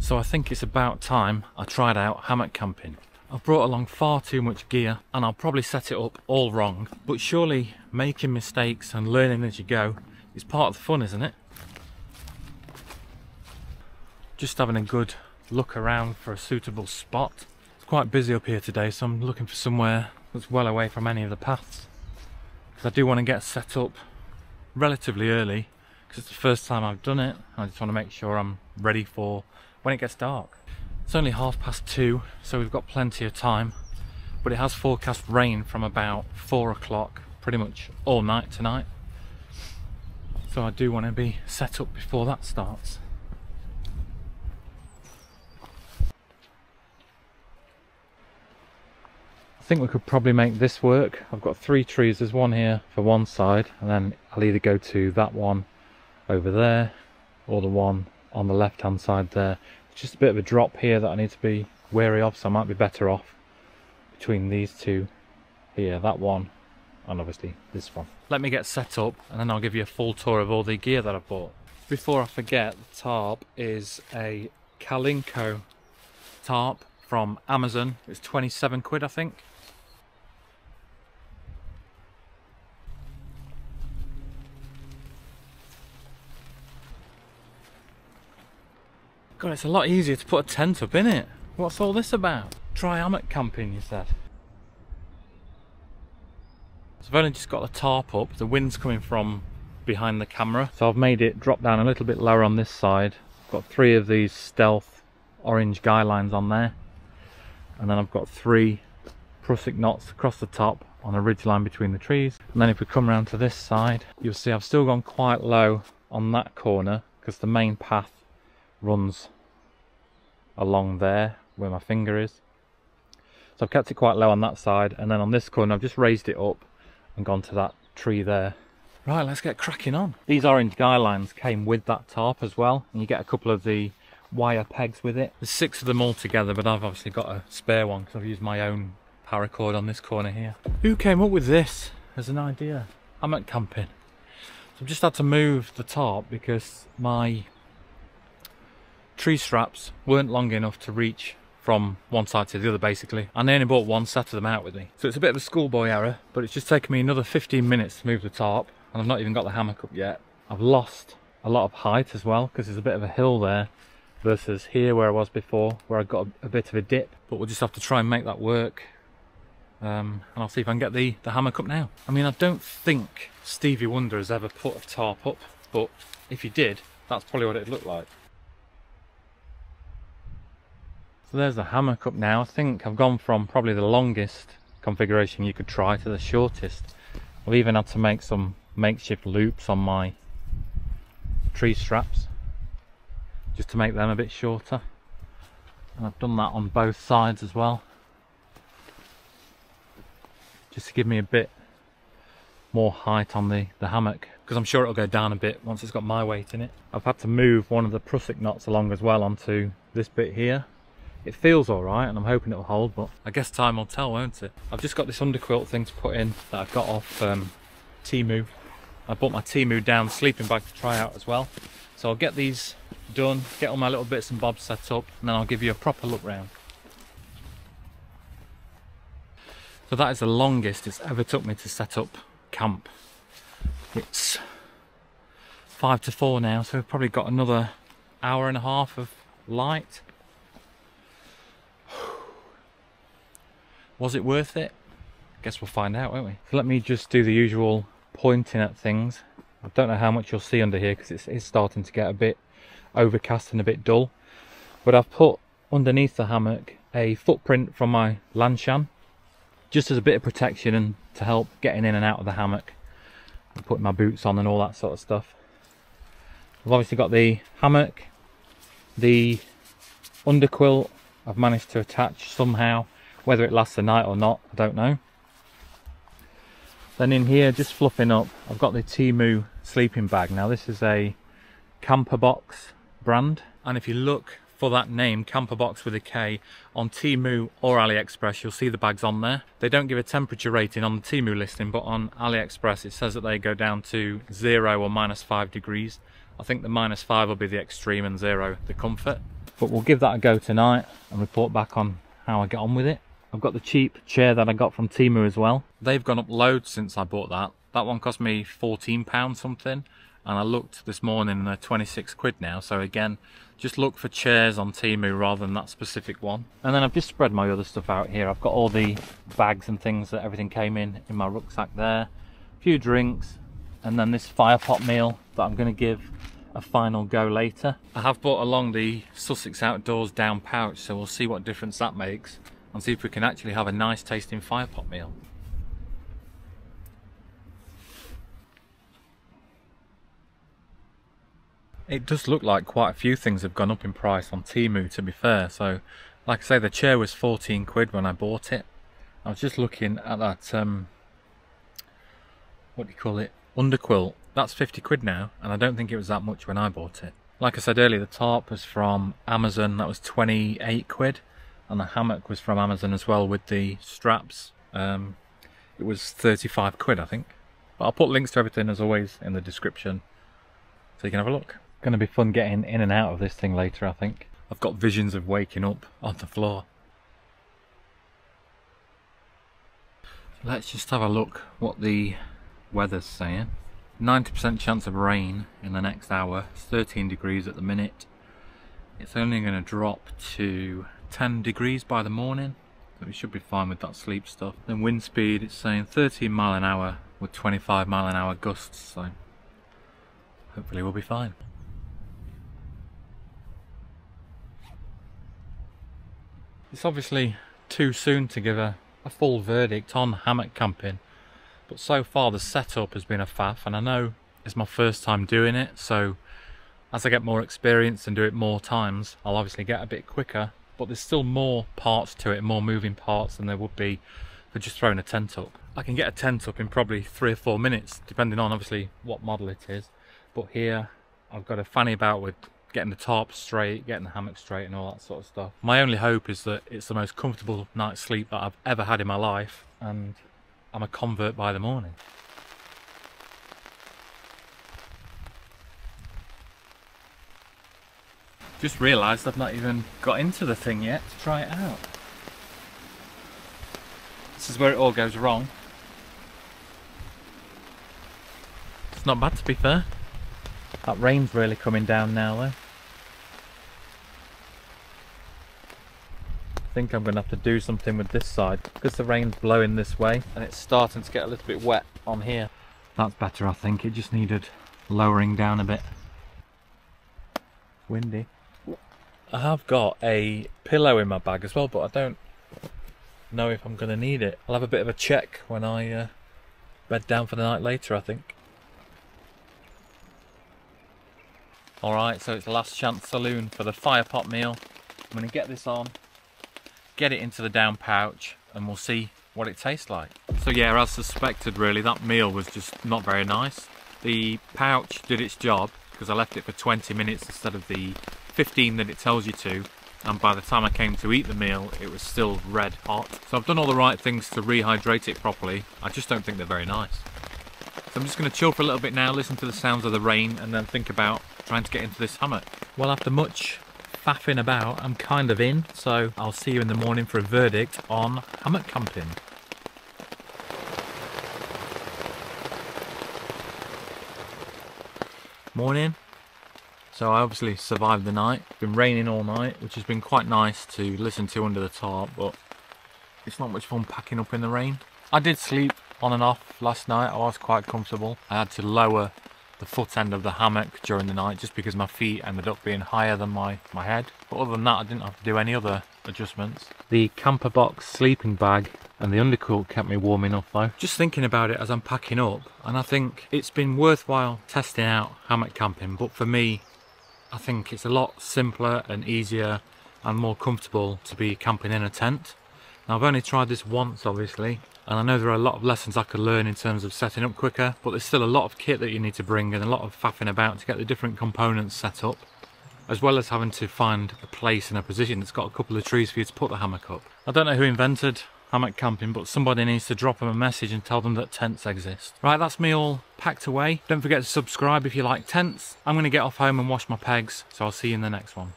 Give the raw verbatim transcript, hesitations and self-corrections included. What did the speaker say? So I think it's about time I tried out hammock camping. I've brought along far too much gear and I'll probably set it up all wrong, but surely making mistakes and learning as you go is part of the fun, isn't it? Just having a good look around for a suitable spot. It's quite busy up here today, so I'm looking for somewhere that's well away from any of the paths, because I do want to get set up relatively early, because it's the first time I've done it and I just want to make sure I'm ready for when it gets dark. It's only half past two, so we've got plenty of time, but it has forecast rain from about four o'clock pretty much all night tonight, so I do want to be set up before that starts. I think we could probably make this work. I've got three trees. There's one here for one side, and then I'll either go to that one over there or the one on the left hand side there. Just a bit of a drop here that I need to be wary of, so I might be better off between these two here, that one, and obviously this one. Let me get set up and then I'll give you a full tour of all the gear that I've bought. Before I forget, the tarp is a Kalico tarp from Amazon. It's twenty-seven quid, I think. God, it's a lot easier to put a tent up, innit? What's all this about? Try hammock camping, you said. So I've only just got the tarp up. The wind's coming from behind the camera, so I've made it drop down a little bit lower on this side. I've got three of these stealth orange guy lines on there, and then I've got three prusik knots across the top on a ridge line between the trees. And then if we come around to this side, you'll see I've still gone quite low on that corner, because the main path runs along there where my finger is, so I've kept it quite low on that side, and then on this corner I've just raised it up and gone to that tree there. Right, let's get cracking on. These orange guy lines came with that tarp as well, and you get a couple of the wire pegs with it. There's six of them all together, but I've obviously got a spare one because I've used my own paracord on this corner here. Who came up with this as an idea? I'm at camping, so I've just had to move the tarp because my tree straps weren't long enough to reach from one side to the other, basically, and they only bought one set of them out with me, so it's a bit of a schoolboy error. But it's just taken me another fifteen minutes to move the tarp, and I've not even got the hammock up yet. I've lost a lot of height as well, because there's a bit of a hill there versus here where I was before, where I got a, a bit of a dip, but we'll just have to try and make that work. Um, and I'll see if I can get the, the hammock up now. I mean, I don't think Stevie Wonder has ever put a tarp up, but if he did, that's probably what it'd look like. So there's the hammock up now. I think I've gone from probably the longest configuration you could try to the shortest. I've even had to make some makeshift loops on my tree straps just to make them a bit shorter, and I've done that on both sides as well, just to give me a bit more height on the, the hammock, because I'm sure it'll go down a bit once it's got my weight in it. I've had to move one of the prusik knots along as well onto this bit here. It feels alright and I'm hoping it'll hold, but I guess time will tell, won't it? I've just got this underquilt thing to put in that I've got off um, Temu. I bought my Temu down sleeping bag to try out as well. So I'll get these done, get all my little bits and bobs set up, and then I'll give you a proper look round. So that is the longest it's ever took me to set up camp. It's five to four now, so we've probably got another hour and a half of light. Was it worth it? Guess we'll find out, won't we? So let me just do the usual pointing at things. I don't know how much you'll see under here, because it's, it's starting to get a bit overcast and a bit dull. But I've put underneath the hammock a footprint from my Lanshan, just as a bit of protection and to help getting in and out of the hammock. I'm putting my boots on and all that sort of stuff. I've obviously got the hammock, the underquilt I've managed to attach somehow. Whether it lasts the night or not, I don't know. Then in here, just fluffing up, I've got the Temu sleeping bag. Now this is a Camperbox brand, and if you look for that name, Camperbox with a K, on Temu or AliExpress, you'll see the bags on there. They don't give a temperature rating on the Temu listing, but on AliExpress it says that they go down to zero or minus five degrees. I think the minus five will be the extreme and zero the comfort. But we'll give that a go tonight and report back on how I get on with it. I've got the cheap chair that I got from Temu as well. They've gone up loads since I bought that. That one cost me fourteen pounds something, and I looked this morning and they're twenty-six quid now. So again, just look for chairs on Temu rather than that specific one. And then I've just spread my other stuff out here. I've got all the bags and things that everything came in in my rucksack there. A few drinks, and then this fire pot meal that I'm going to give a final go later. I have brought along the Sussex Outdoors down pouch, so we'll see what difference that makes and see if we can actually have a nice tasting fire pot meal. It does look like quite a few things have gone up in price on Temu, to be fair. So like I say, the chair was fourteen quid when I bought it. I was just looking at that, um, what do you call it, underquilt. That's fifty quid now, and I don't think it was that much when I bought it. Like I said earlier, the tarp was from Amazon, that was twenty-eight quid, and the hammock was from Amazon as well with the straps. Um, it was thirty-five quid, I think. But I'll put links to everything as always in the description so you can have a look. Going to be fun getting in and out of this thing later, I think. I've got visions of waking up on the floor. So let's just have a look what the weather's saying. ninety percent chance of rain in the next hour. It's thirteen degrees at the minute. It's only going to drop to ten degrees by the morning, so we should be fine with that sleep stuff. Then wind speed, it's saying thirteen mile an hour with twenty-five mile an hour gusts, so hopefully we'll be fine. It's obviously too soon to give a, a full verdict on hammock camping, but so far the setup has been a faff, and I know it's my first time doing it, so as I get more experience and do it more times, I'll obviously get a bit quicker, but there's still more parts to it, more moving parts than there would be for just throwing a tent up. I can get a tent up in probably three or four minutes, depending on obviously what model it is, but here I've got to fanny about with getting the tarp straight, getting the hammock straight and all that sort of stuff. My only hope is that it's the most comfortable night's sleep that I've ever had in my life, and I'm a convert by the morning. Just realised I've not even got into the thing yet to try it out. This is where it all goes wrong. It's not bad, to be fair. That rain's really coming down now though. I think I'm going to have to do something with this side because the rain's blowing this way and it's starting to get a little bit wet on here. That's better, I think. It just needed lowering down a bit. It's windy. I have got a pillow in my bag as well, but I don't know if I'm going to need it. I'll have a bit of a check when I uh, bed down for the night later, I think. Alright, so it's Last Chance Saloon for the fire pot meal. I'm going to get this on, get it into the down pouch, and we'll see what it tastes like. So yeah, as suspected really, that meal was just not very nice. The pouch did its job because I left it for twenty minutes instead of the fifteen that it tells you to, and by the time I came to eat the meal it was still red hot. So I've done all the right things to rehydrate it properly, I just don't think they're very nice. So I'm just going to chill for a little bit now, listen to the sounds of the rain, and then think about trying to get into this hammock. Well, after much faffing about, I'm kind of in, so I'll see you in the morning for a verdict on hammock camping. Morning. So I obviously survived the night. It's been raining all night, which has been quite nice to listen to under the tarp, but it's not much fun packing up in the rain. I did sleep on and off last night. I was quite comfortable. I had to lower the foot end of the hammock during the night just because my feet ended up being higher than my, my head. But other than that, I didn't have to do any other adjustments. The Camperbox sleeping bag and the underquilt kept me warm enough though. Just thinking about it as I'm packing up, and I think it's been worthwhile testing out hammock camping, but for me, I think it's a lot simpler and easier and more comfortable to be camping in a tent. Now, I've only tried this once obviously, and I know there are a lot of lessons I could learn in terms of setting up quicker, but there's still a lot of kit that you need to bring and a lot of faffing about to get the different components set up, as well as having to find a place and a position that's got a couple of trees for you to put the hammock up. I don't know who invented hammock camping, but somebody needs to drop them a message and tell them that tents exist. Right, that's me all packed away. Don't forget to subscribe if you like tents. I'm going to get off home and wash my pegs, so I'll see you in the next one.